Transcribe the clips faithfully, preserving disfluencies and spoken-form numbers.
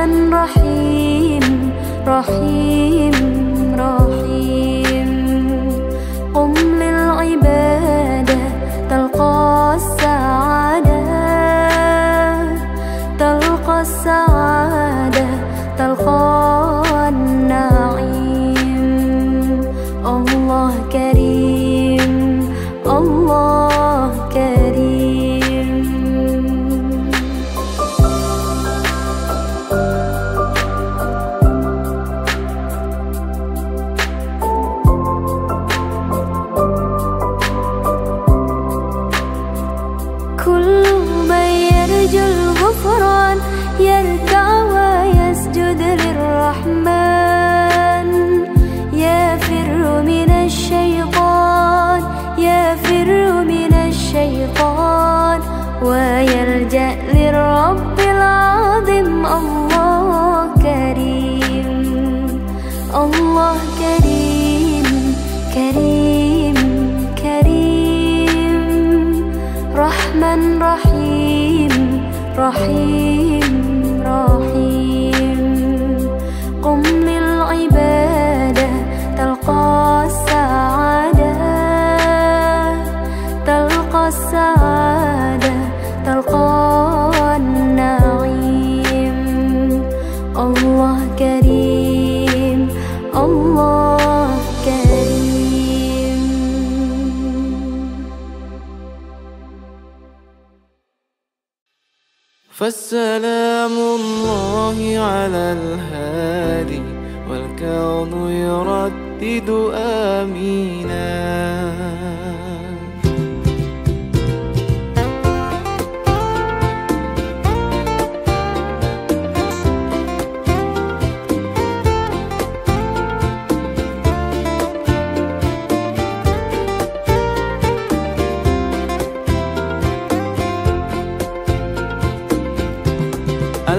رحمن رحيم رحيم رحيم قم للعبادة تلقى السعادة تلقى السعادة تلقى النعيم الله كريم الله كريم يركع ويسجد للرحمن يفر من الشيطان يفر من الشيطان ويلجأ للرب العظيم الله كريم الله كريم كريم كريم رحمن رحيم رحيم رحيم قم للعبادة تلقى السعادة تلقى السعادة تلقى النعيم الله كريم الله كريم. فالسلام الله على الهادي والكون يردد آمينا.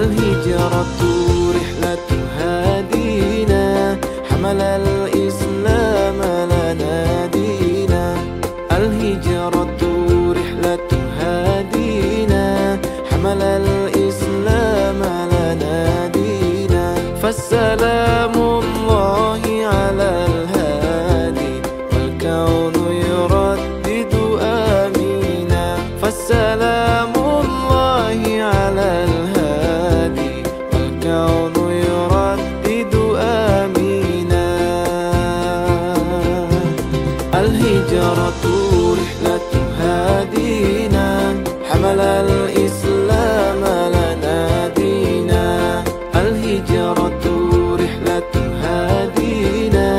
الهجرة رحلة هادينا حمل الإسلام لنا دينا. الهجرة رحلة هادينا حمل الإسلام لنا دينا. فالسلام الله على الهادي والكون يردد آمينا. فالسلام الله على الهادي حمل الإسلام لنا دينا. الهجرة رحلة هادينا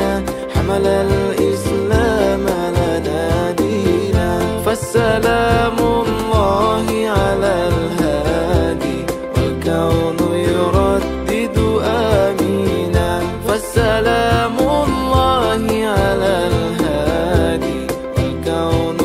حمل الإسلام لنا دينا. فالسلام الله على الهادي والكون يردد آمينا. فالسلام الله على الهادي والكون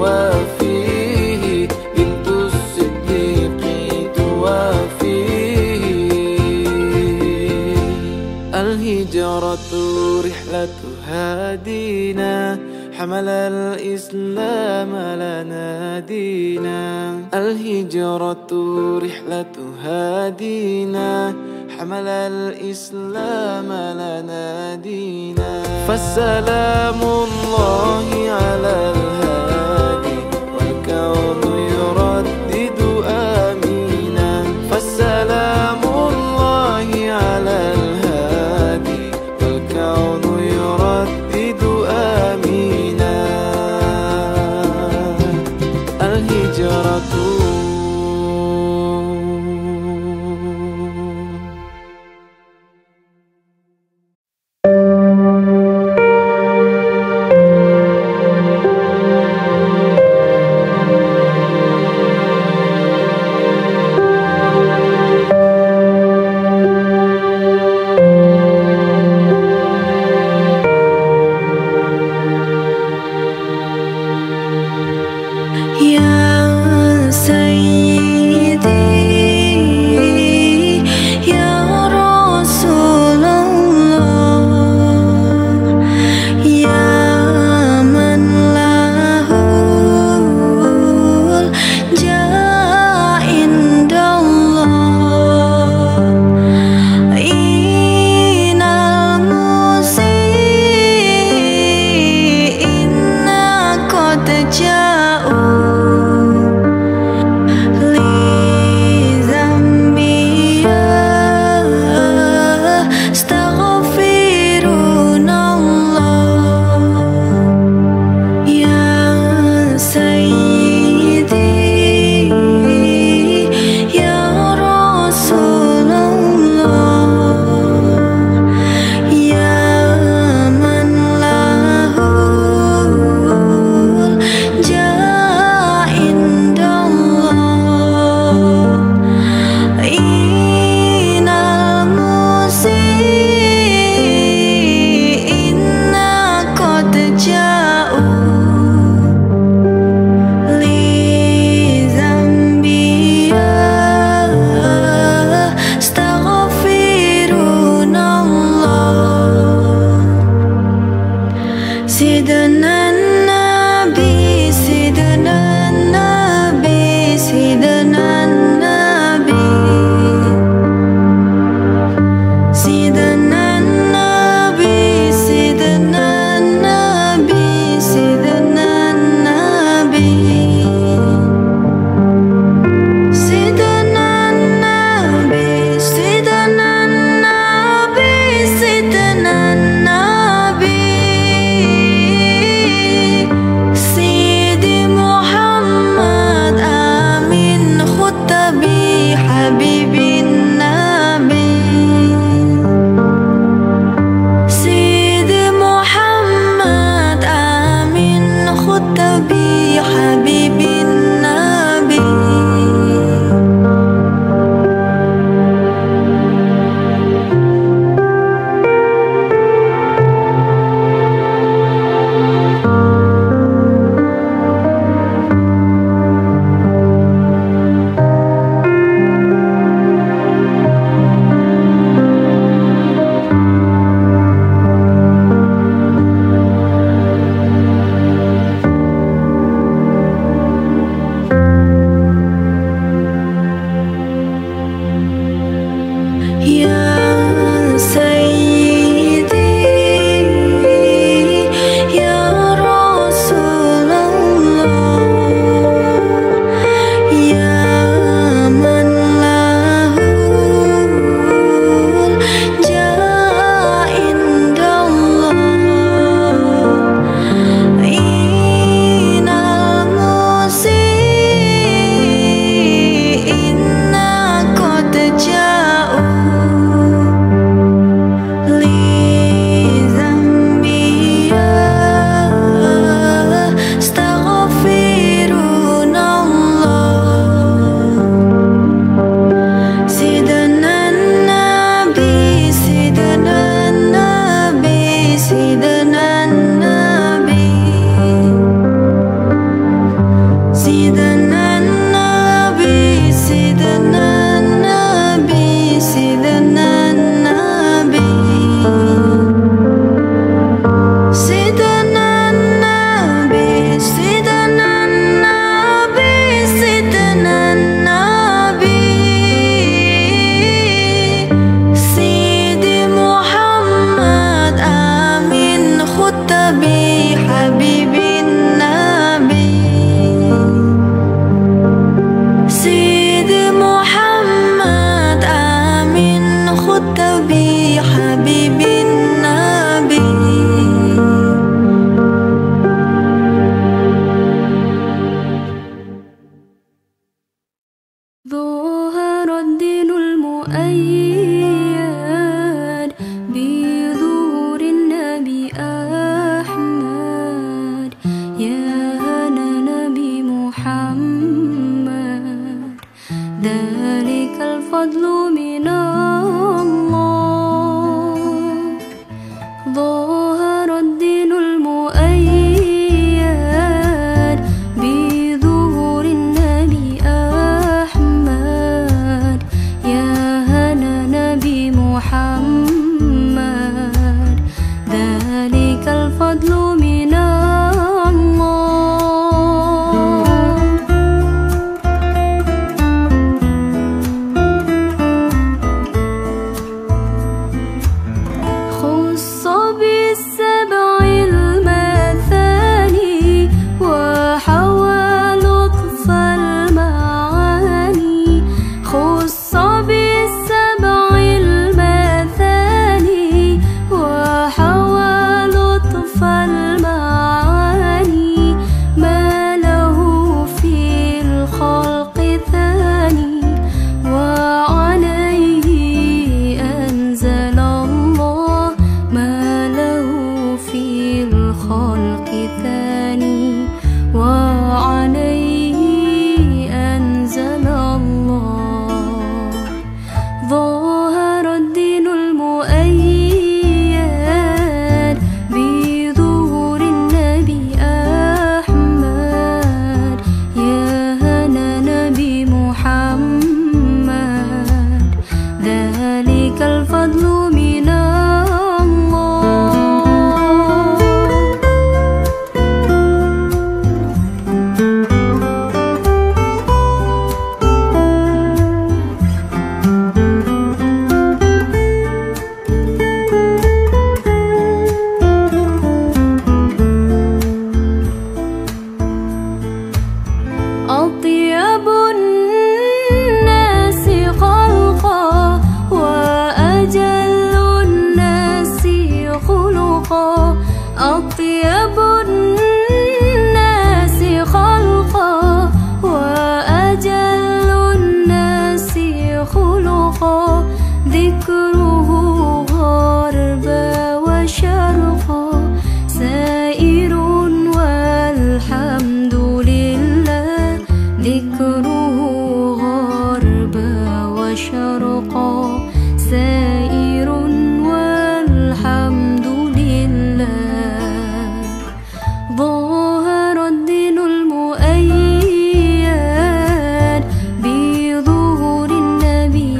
وفيه رحلة هادينا، حمل الإسلام لنا دينا. الهجرة رحلة هادينا، حمل الإسلام لنا دينا. فالسلام الله على الهادي، والكون يردد آمينا. فالسلام الله على الهادي، والكون يردد آمينا. الهجرة ذلك الفضل من الله. خص بالسبع المثاني وحوى لطف المعاني. خص بالسبع المثاني وحوى لطف المعاني. ما له في الخلق ثاني وعليه أنزل الله. ما له في الخلق ثاني وعليه أنزل الله. ظهر الدين المؤيد بظهور النبي أحمد. يا هنا نبي محمد ذلك الفضل من أطيب الناس خلقا وأجل الناس خلقا. أطيب الناس خلقا وأجل الناس خلقا. ذكره غرب وشرقا سائر والحمد. ذكره غرب وشرق سائر والحمد لله. ظهر الدين المؤيد بظهور النبي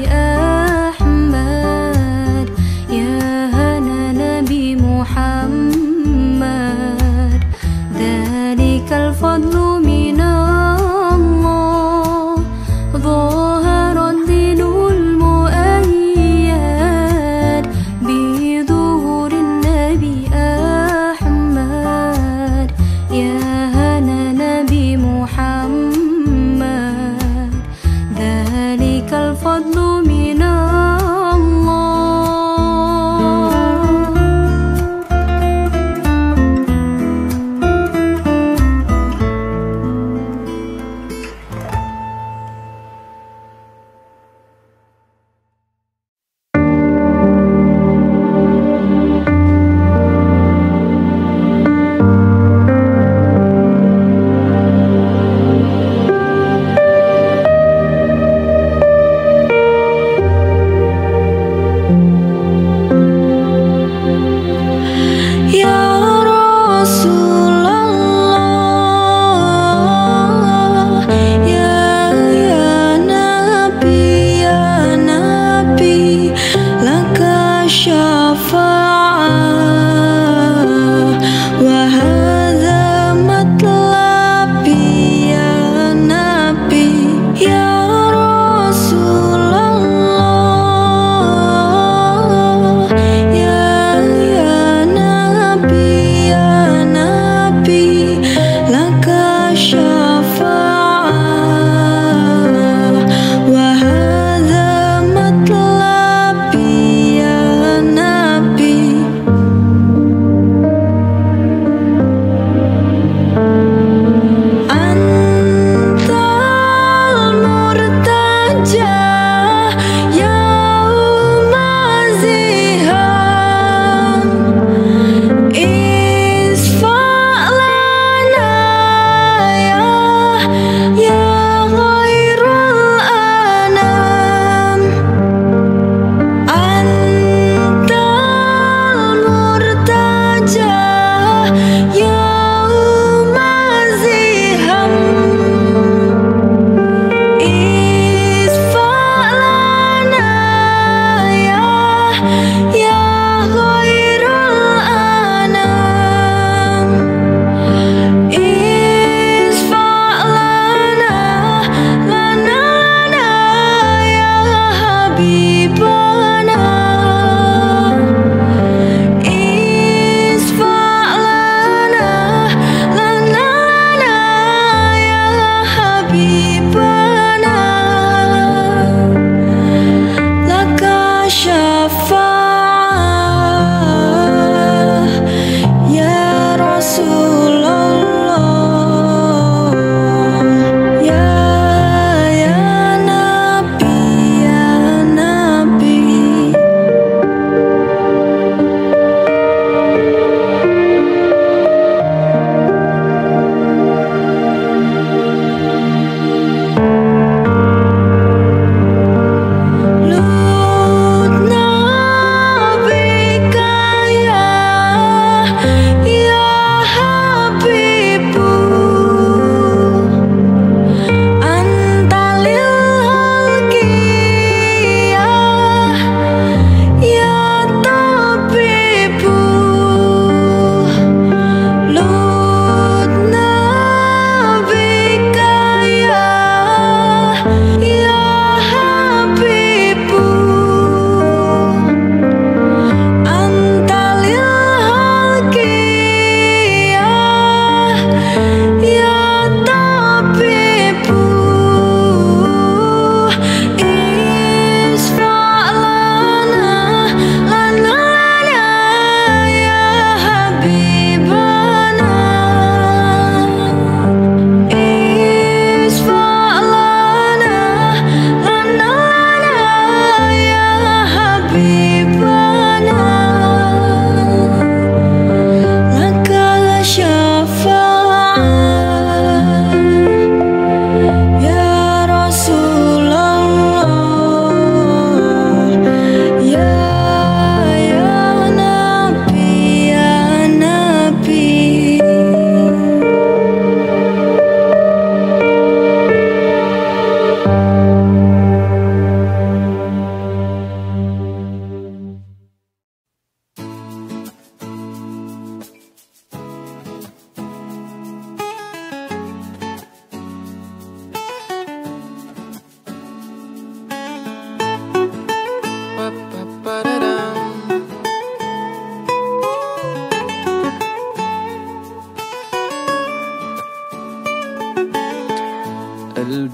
أحمد. يا هنا نبي محمد ذلك الفضل من الله. ظهر الدين المؤيد بظهور النبي أحمد. يا هنا نبي محمد ذلك الفضل من الله.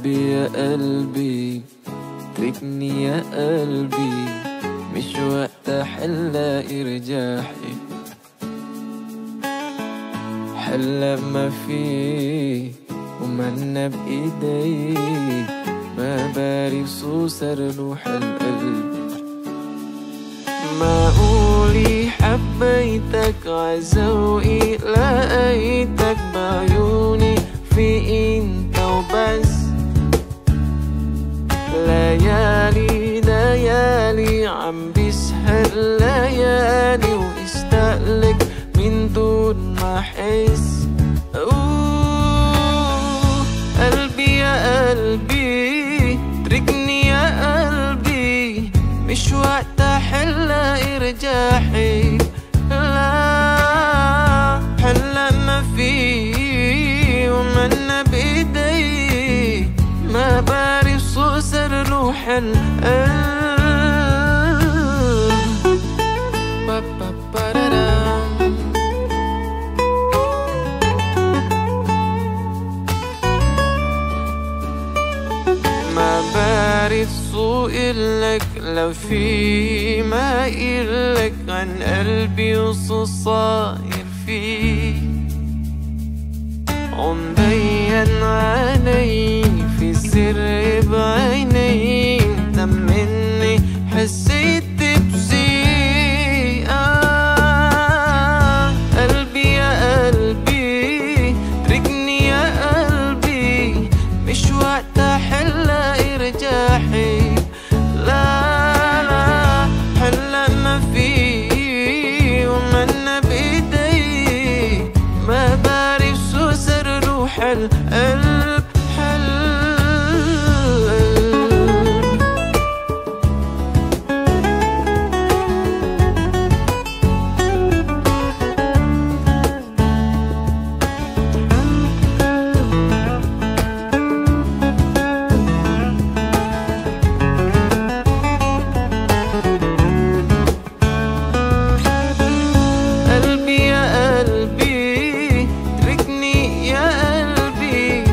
قلبي يا قلبي تركني يا قلبي، مش وقت حلة إرجاحي، حلة بما فيه ومنة بإيدي، ما باري وصوصر روح القلب. معقولي حبيتك عزوقي، لقيتك بعيوني في انت وبس، ليالي ليالي عم بسهر ليالي واشتاقلك من دون ما احس. اوه قلبي يا قلبي اتركني يا قلبي، مش وقت حلا ارجاحي، لا حلا ما فيه ومنا بايدي، ما باري وصوصر روح القلب. ما بعرف سوق إلك لو في ما إلك عن قلبي وصو صاير فيه، ومبين علي في سر بعيني انت مني حسيت بشي. آه قلبي يا قلبي اتركني يا قلبي، مش وقت حلا ارجاحي، لا لا حلا ما فيه ومنا بايدي، ما بعرف شو صار روح القلب. قلبي يا قلبي اتركني يا قلبي،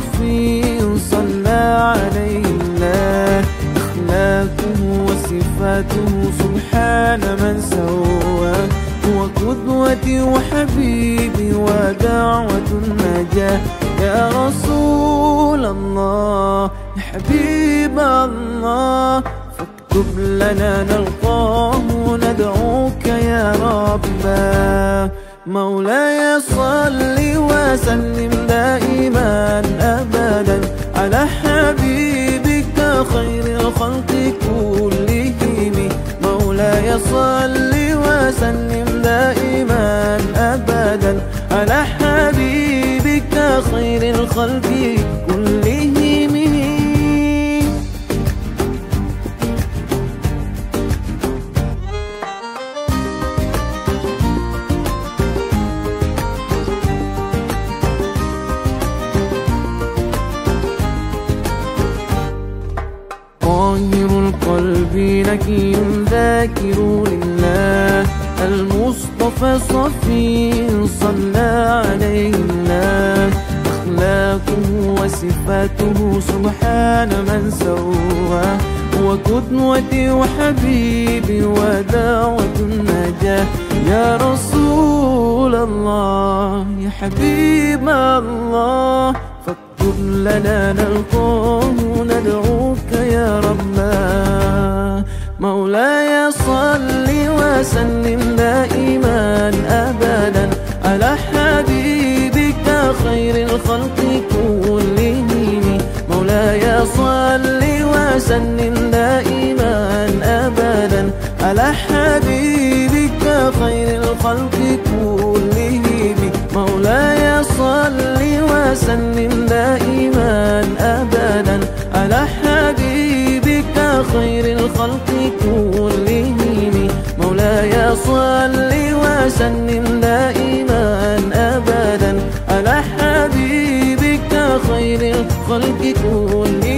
الشرفي صلى عليه الله أخلاقه وصفاته سبحان من سواه، هو قدوتي وحبيبي ودعوة النجاة. يا رسول الله يا حبيب الله فاكتب لنا نلقاه ندعوك يا ربنا. مولاي صل وسلم دائما أبدا على حبيبك خير الخلق كلهم. مولاي صل وسلم دائما أبدا على حبيبك خير الخلق كلهم. نكي ذاكر لله المصطفى صفي صلى عليه الله، أخلاقه وصفاته سبحان من سواه، هو قدوتي وحبيبي ودعوة النجاة. يا رسول الله يا حبيب الله فاكتب لنا نلقاه ندعوك يا ربنا. مولاي صل وسلم دائما أبدا على حبيبك خير الخلق كلهم. مولاي صل وسلم دائما أبدا على حبيبك خير الخلق كلهم. مولاي صل وسلم دائما أبدا على حبيبك خير الخلق كلهم. مولاي صل وسلم دائما أبدا على حبيبك خير الخلق كلهم.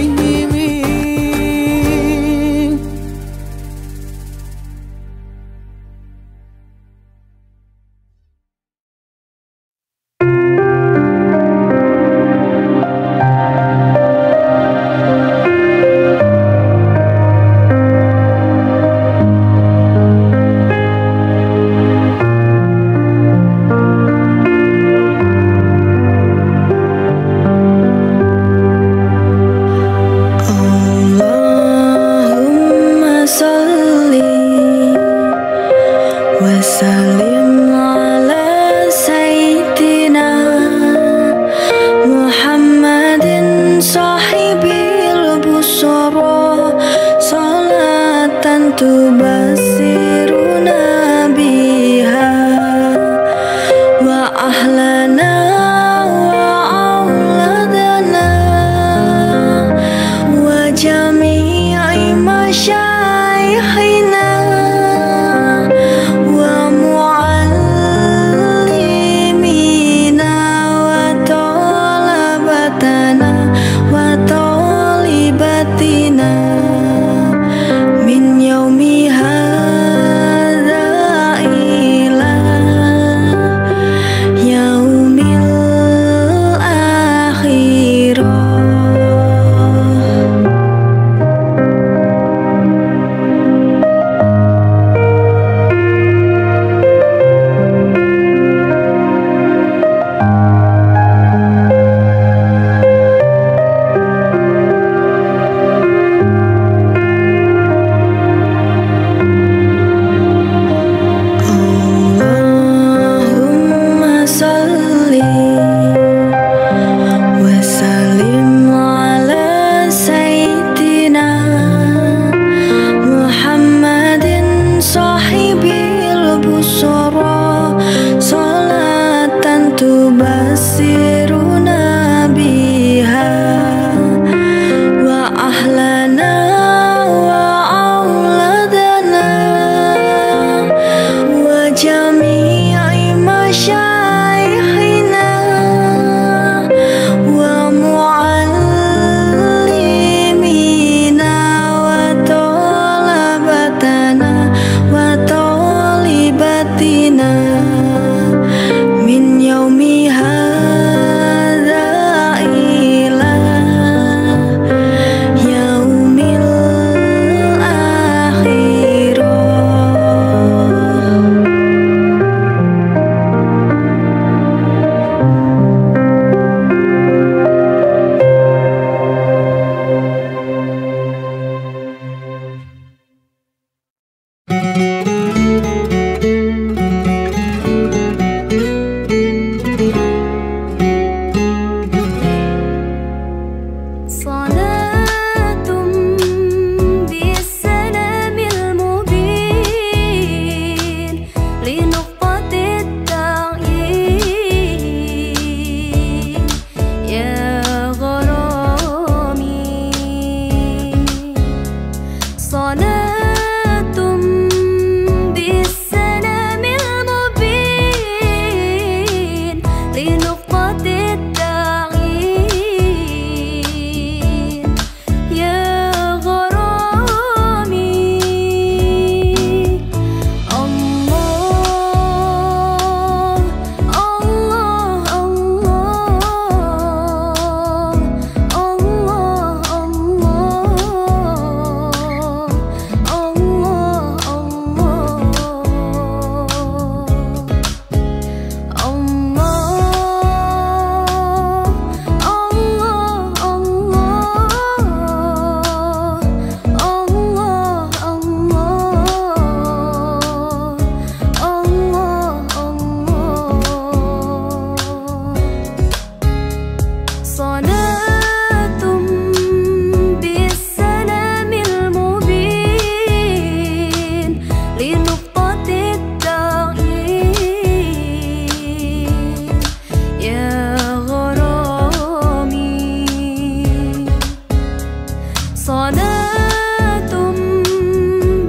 صلاة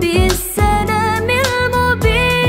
بالسلام المبين.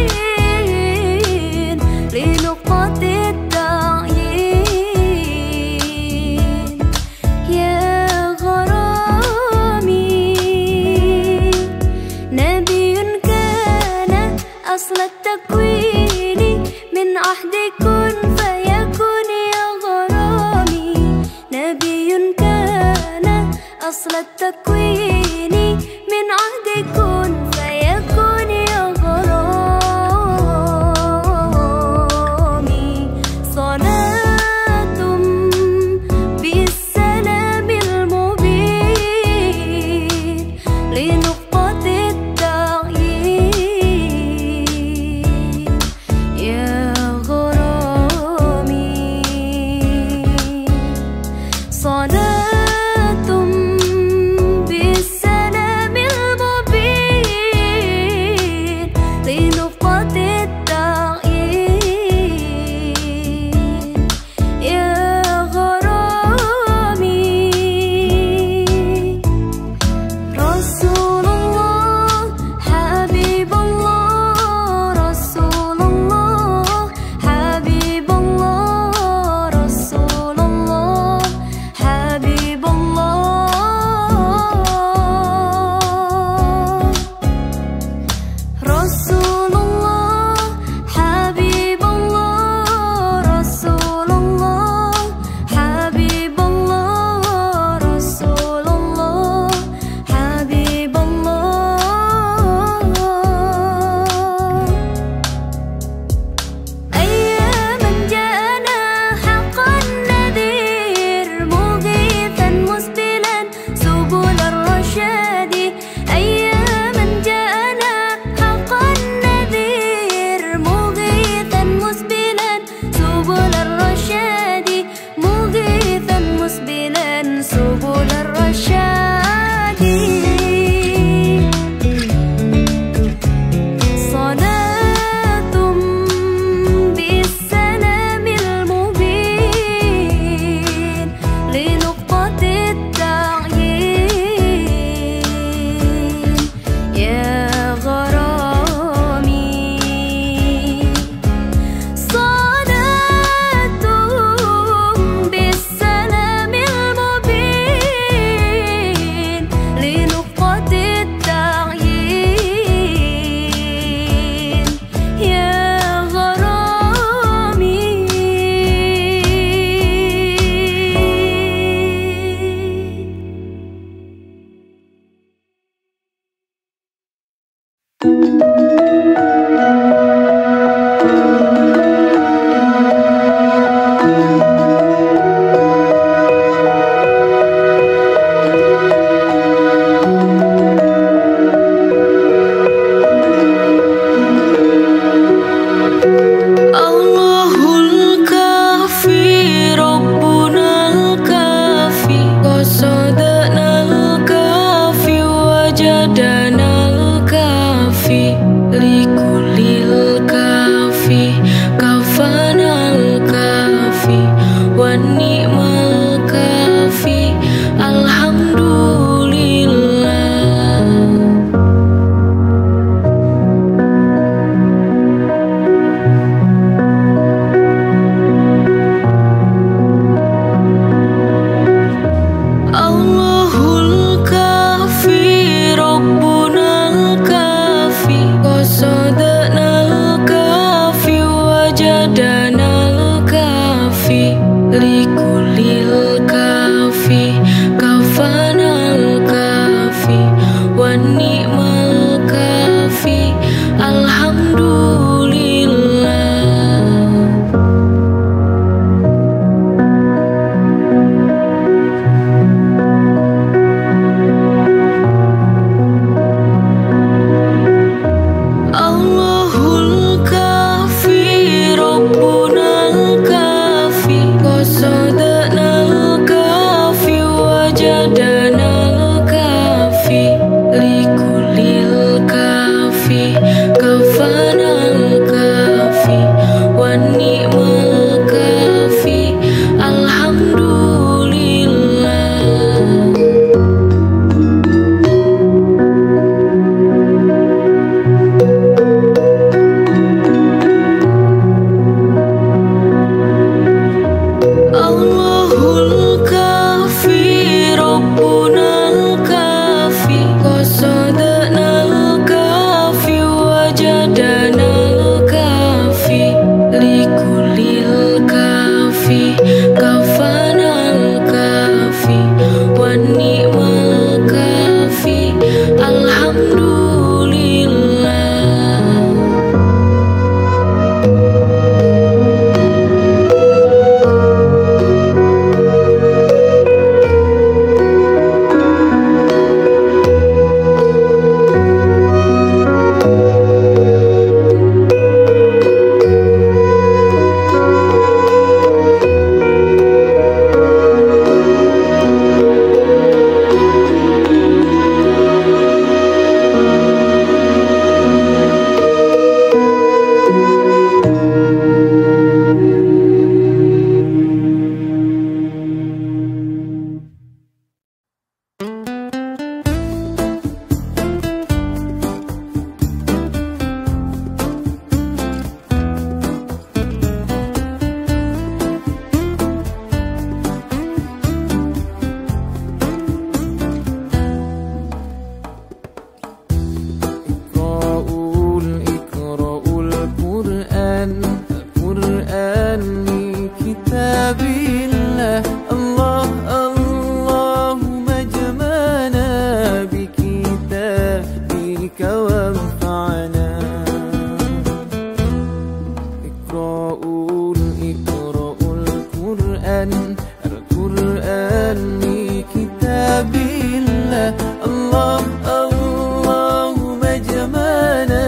الله الله مجمعنا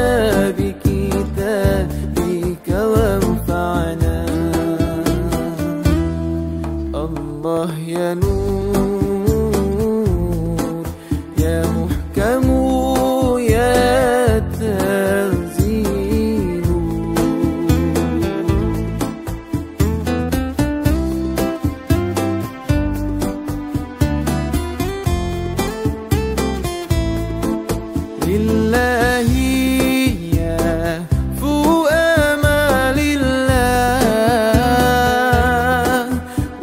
بكتابك وانفعنا. الله يا نور يا محكم يا تنزيل. لله يهفو آمال الله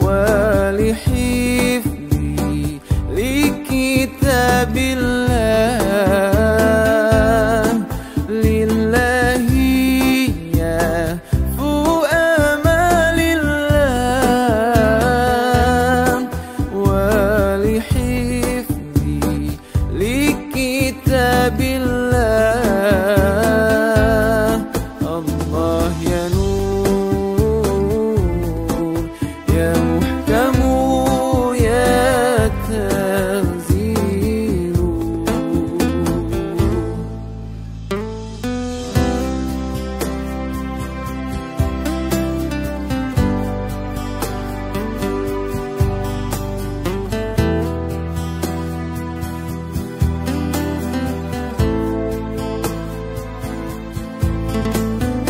ولحفظي لكتاب الله. لله يهفو آمال الله ولحفظي لكتاب الله. الله يا نور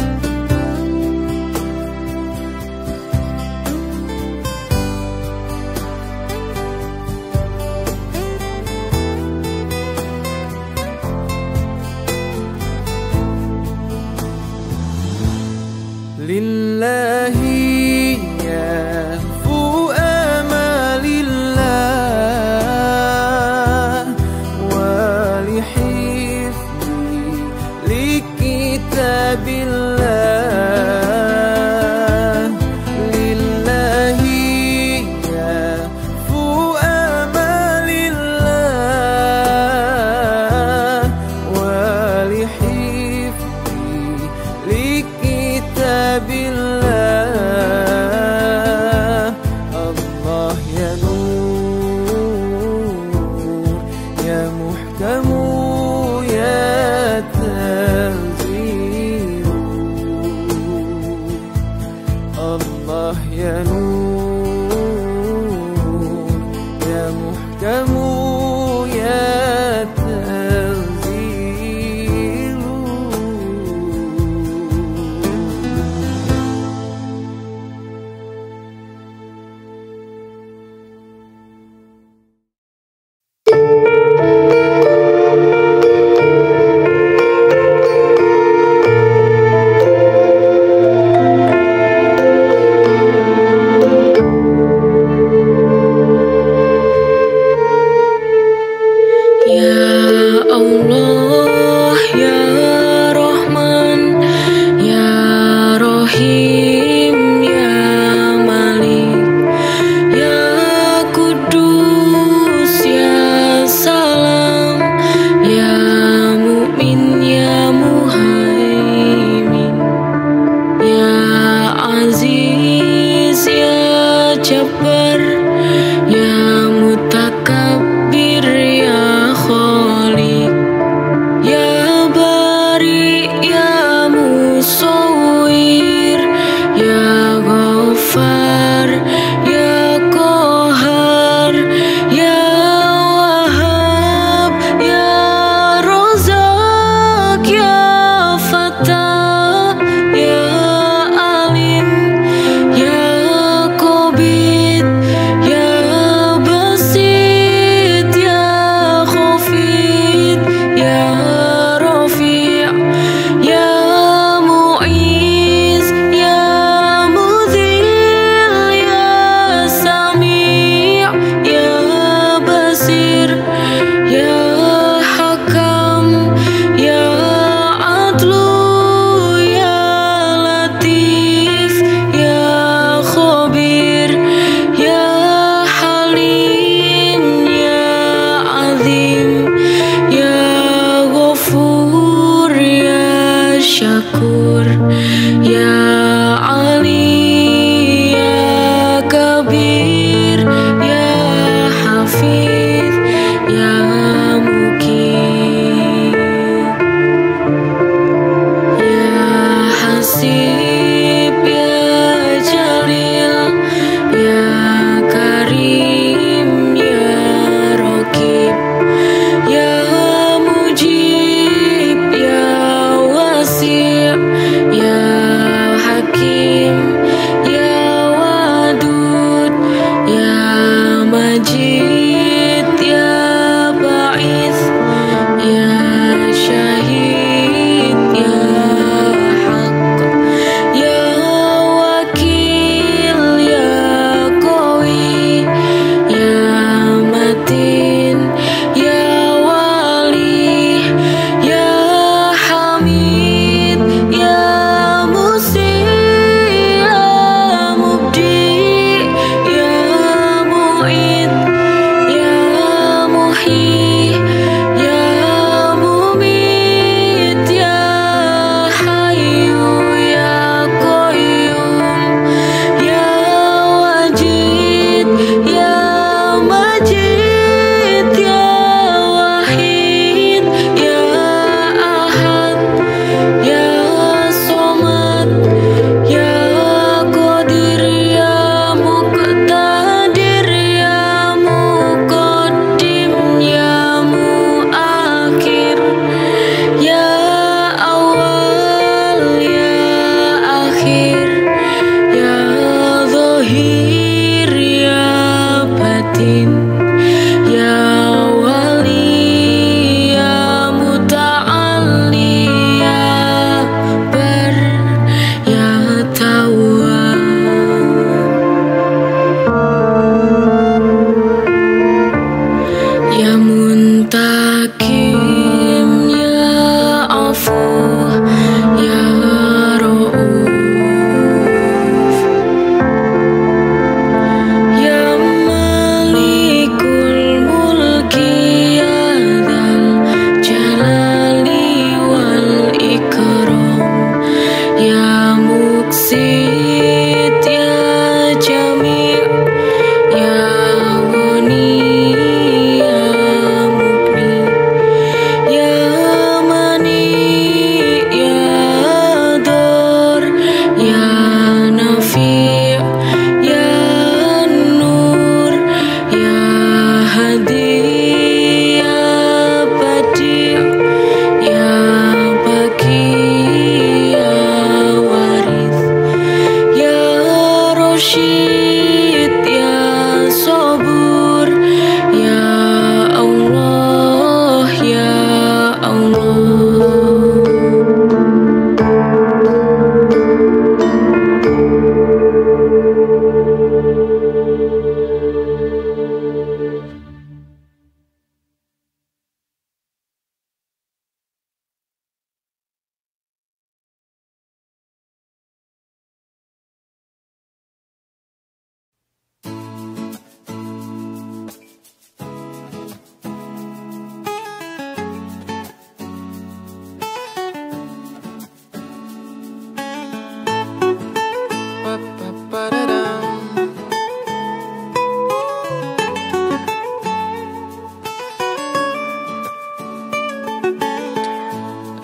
يا محكم يا تنزيل. لله يهفو آمال الله ولحفظي لكتاب الله. لله يهفو آمال الله ولحفظي لكتاب الله. الله يا نور يا محكم يا تنزيل. Jabbar ya mutakabbir ya khaw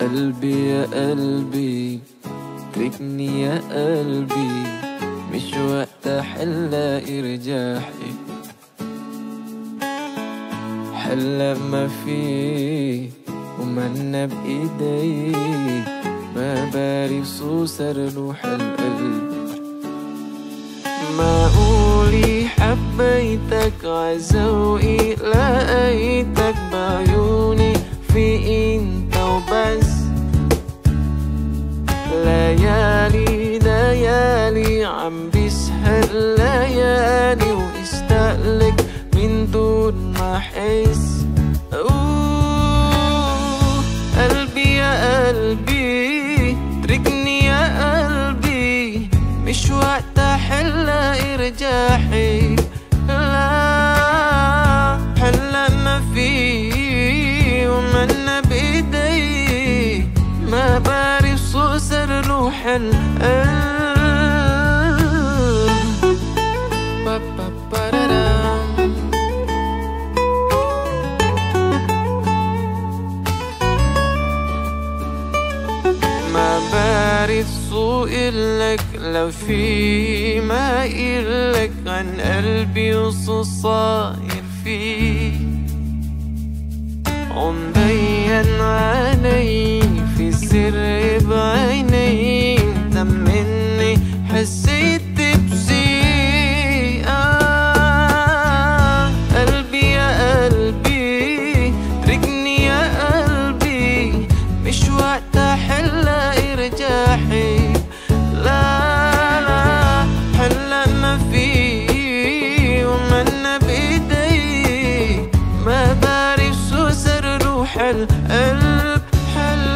قلبي يا قلبي تركني يا قلبي، مش وقت حلة إرجاحي، حلة بما فيه ومنة بإيدي، ما باري بصوصة روح القلب. معقولي حبيتك عزوقي، لقيتك بعيوني في انت وبس، ليالي ليالي عم بسهر ليالي واشتاقلك من دون ما احس. اوه قلبي يا قلبي اتركني يا قلبي، مش وقت حلا ارجاحي، لا حلا ما فيه ومنا بايدي، ما باري بصوصر روح القلب. با با با دا دا. ما باري بصوقلك لو في ما إلك عن قلبي وصو صاير فيه، ومبين علي في سر بعيني، انت مني حسيت بشي. آه قلبي يا قلبي اتركني يا قلبي، مش وقت حلا ارجاحي، القلب حلال.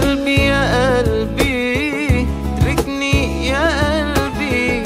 قلبي يا قلبي اتركني يا قلبي،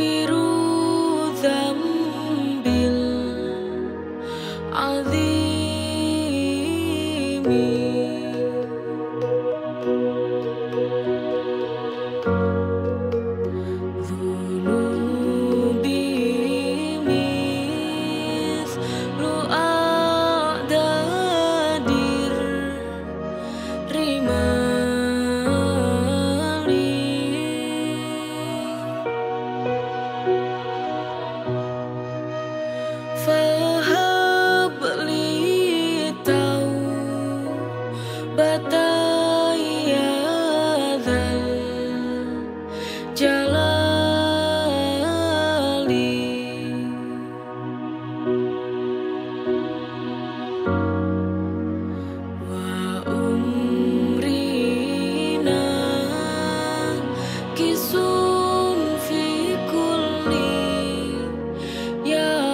يغفر ذنب العظيم. ذنوبي مثل أعداد الرمال. فهب لي توبة يا ذا الجلال، وأمري ناكس في كل يوم.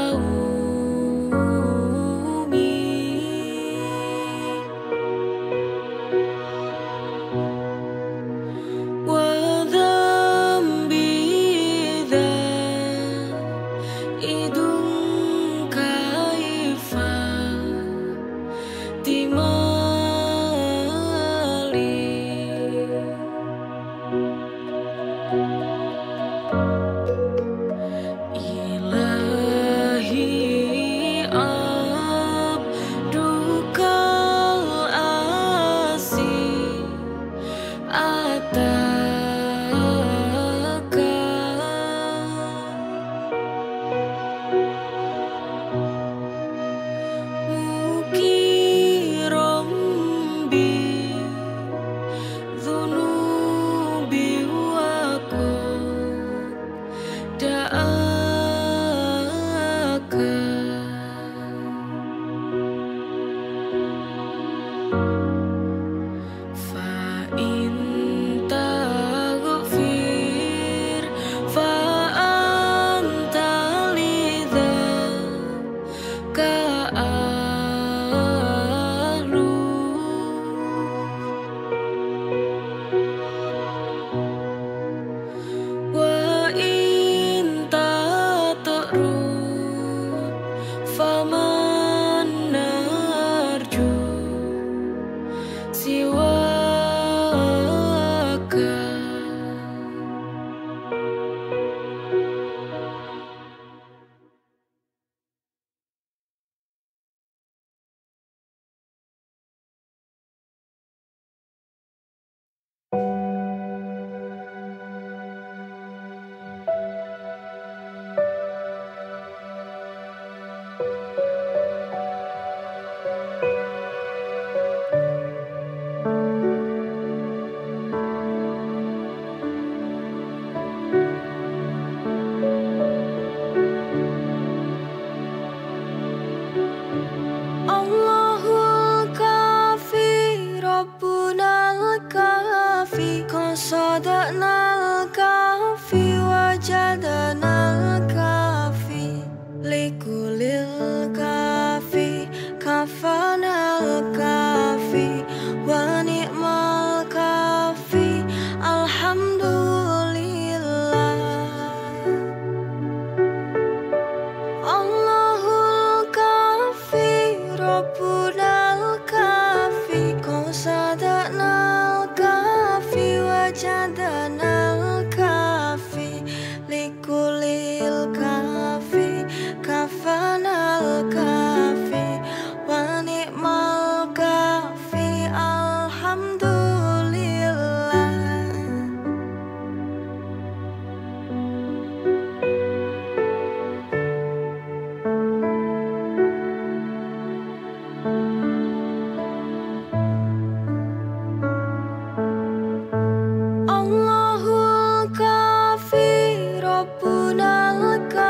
Allahul Kafi Rabbuna al-Kafi.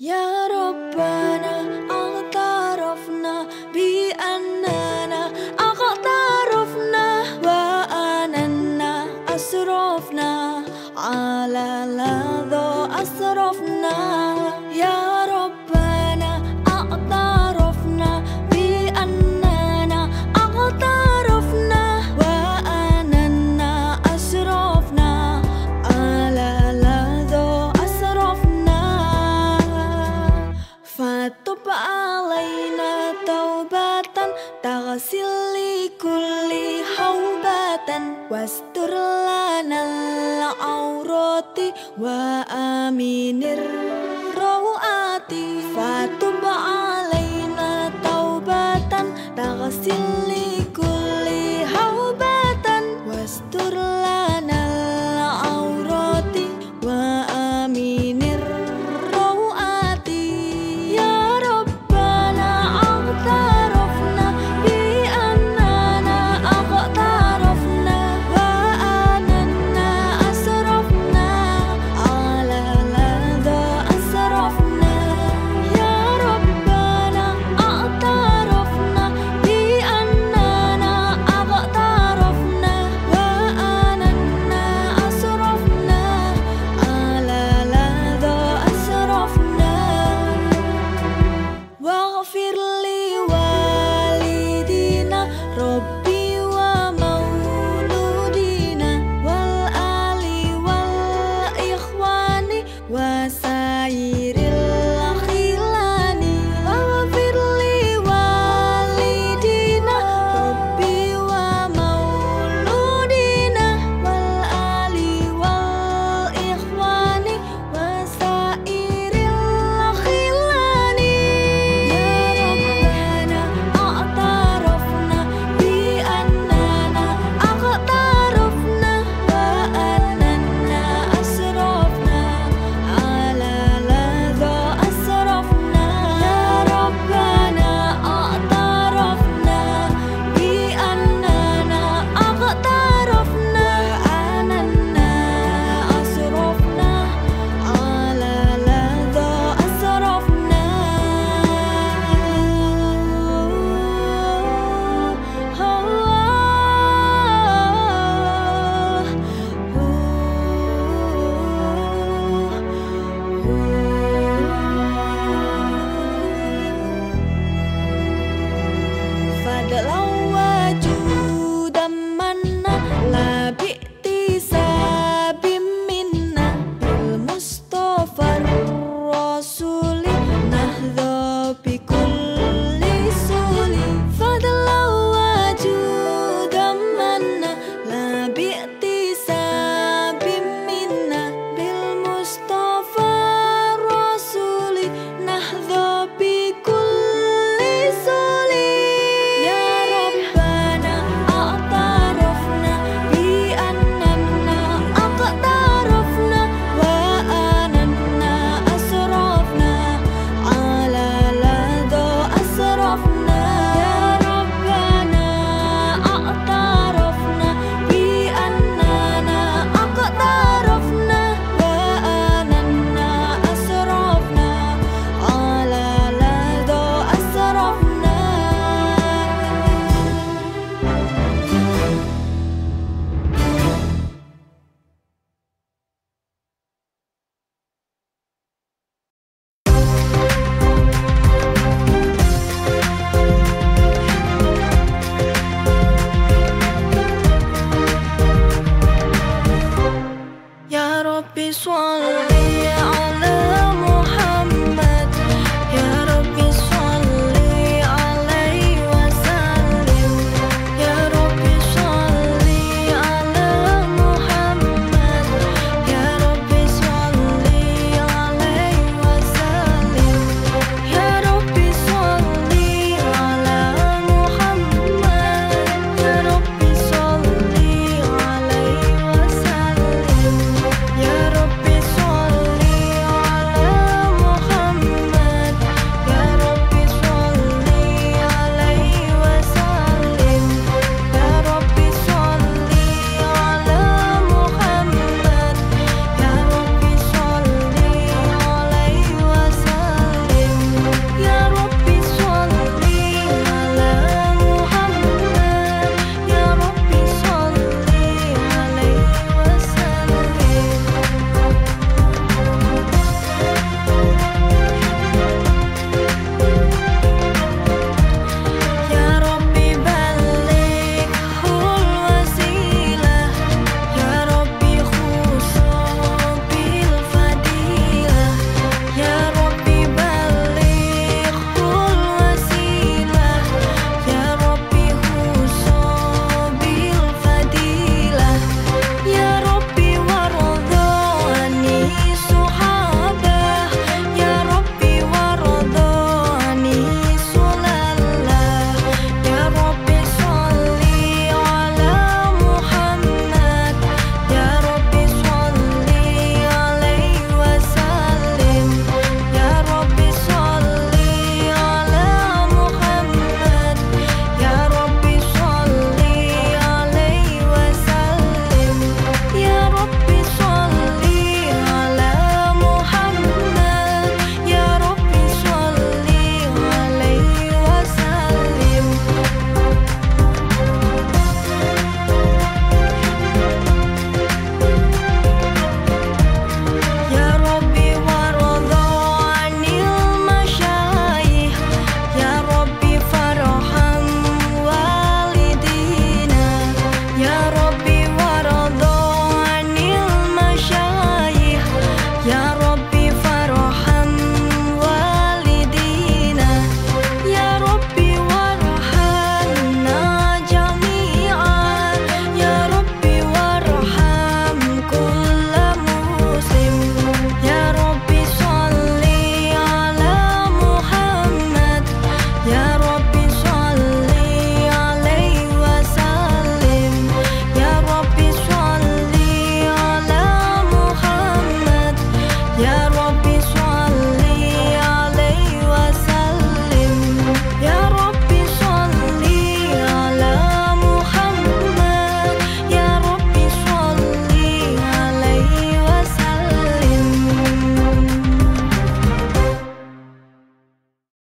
يا ربنا اعترفنا بأننا اغترفنا وأننا أسرفنا على الذي أسرفنا. يا ربنا اعترفنا بأننا اغترفنا وأننا أسرفنا على الذي أسرفنا. فتب علينا توبة تغسل لكل حوبة واستر لنا العورات وآمن الرحمن.